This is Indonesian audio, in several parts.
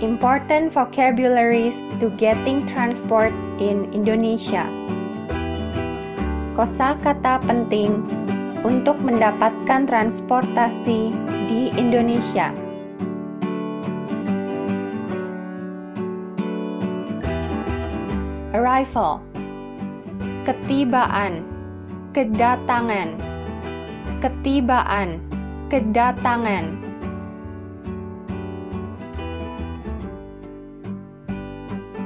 Important vocabularies to getting transport in Indonesia. Kosakata penting untuk mendapatkan transportasi di Indonesia. Arrival, ketibaan, kedatangan, ketibaan, kedatangan.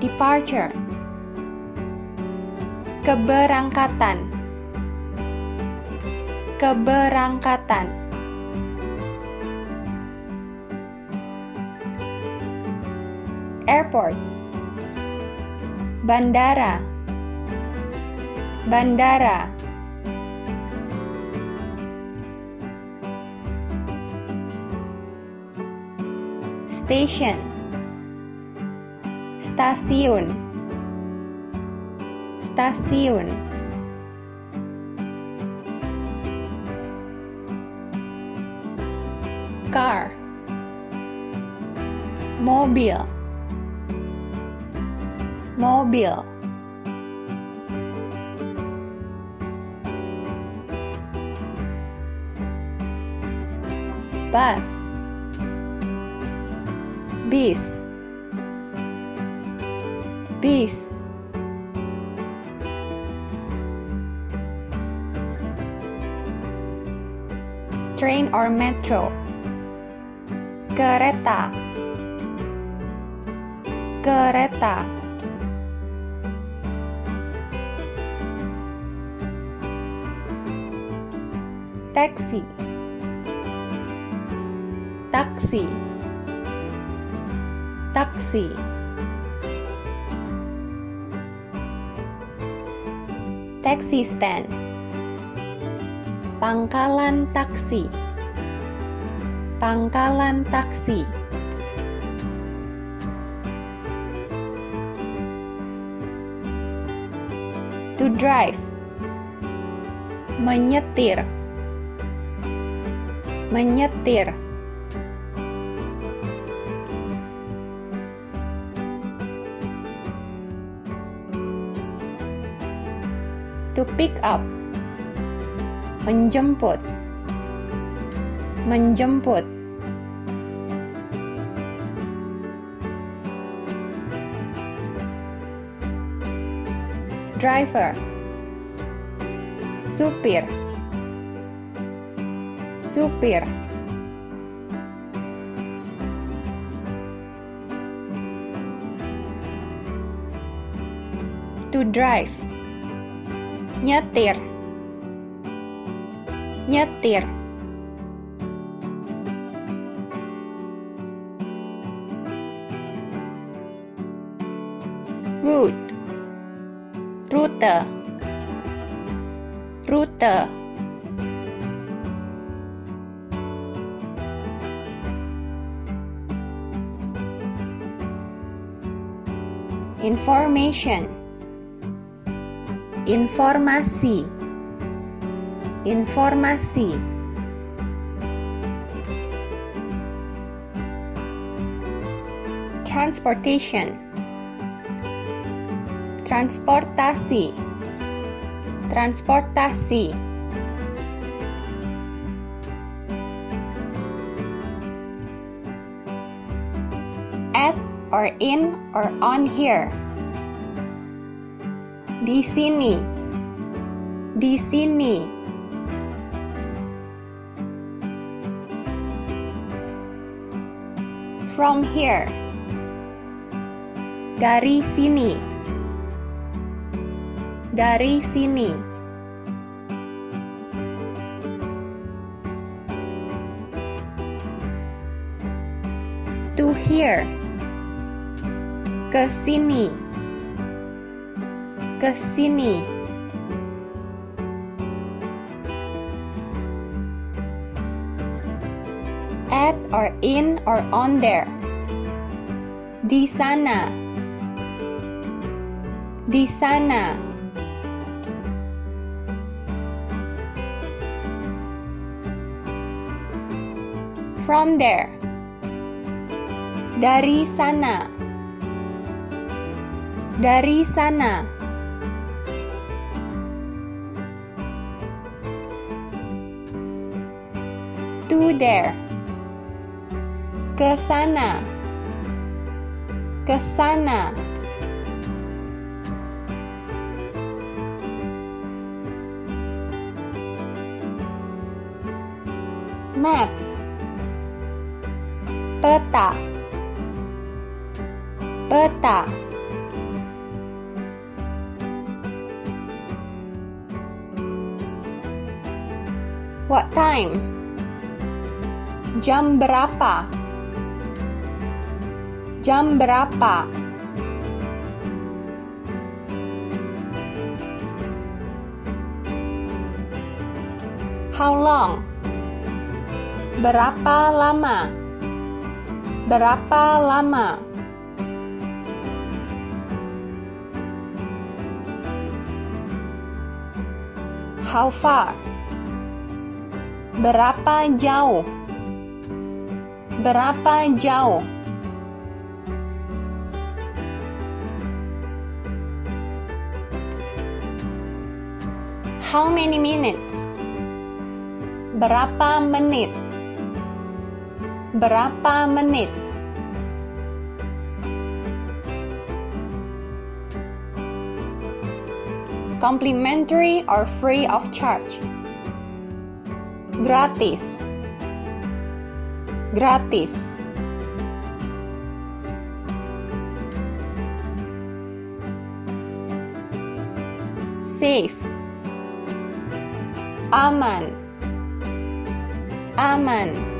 Departure, keberangkatan, keberangkatan. Airport, bandara, bandara. Station, stasiun, stasiun. Car, mobil, mobil. Bus, bis, bis. Train or metro, kereta, kereta. Taxi, taksi, taksi. Taxi stand, pangkalan taksi, pangkalan taksi. To drive, menyetir, menyetir. To pick up, menjemput, menjemput. Driver, supir, supir. To drive, nyetir, nyetir. Route, rute, rute. Information, informasi, informasi. Transportation, transportasi, transportasi. At or in or on here, di sini, di sini. From here, dari sini, dari sini. To here, ke sini, ke sini. At or in or on there, di sana, di sana. From there, Dari sana. Dari sana. To there. Ke sana. Ke sana. Map. Peta. Peta. What time? Jam berapa? Jam berapa? How long? Berapa lama? Berapa lama? How far? Berapa jauh? Berapa jauh? How many minutes? Berapa menit? Berapa menit? Complimentary or free of charge? Gratis. Gratis. Safe. Aman. Aman.